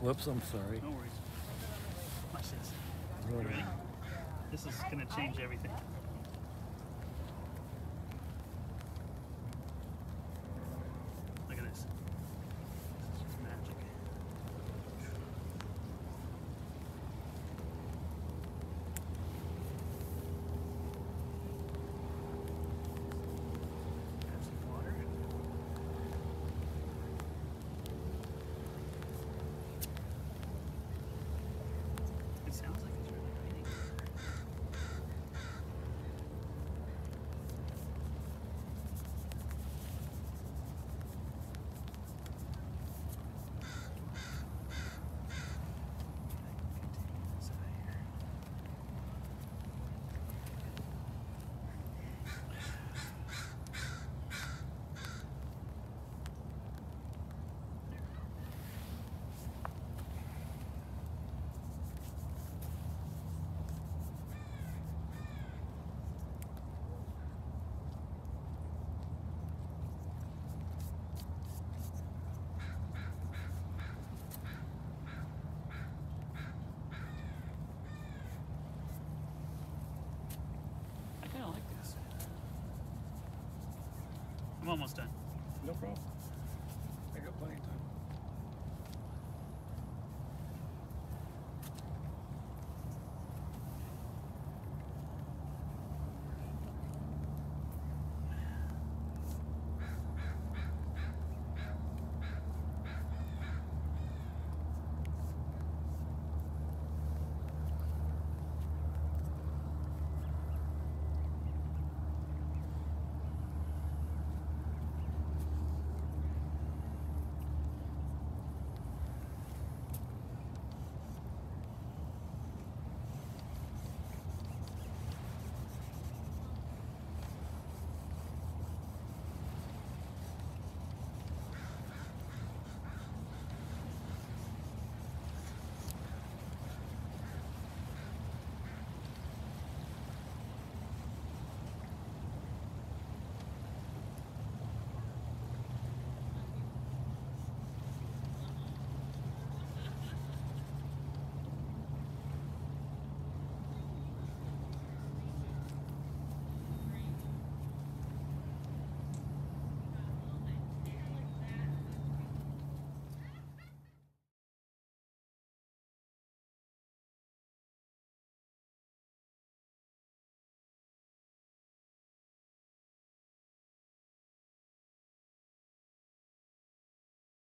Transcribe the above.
Whoops, I'm sorry. No worries. Watch this. You ready? This is going to change everything. Look at this. This is just magic. Add some water. It sounds like it's really raining. I'm almost done. No problem.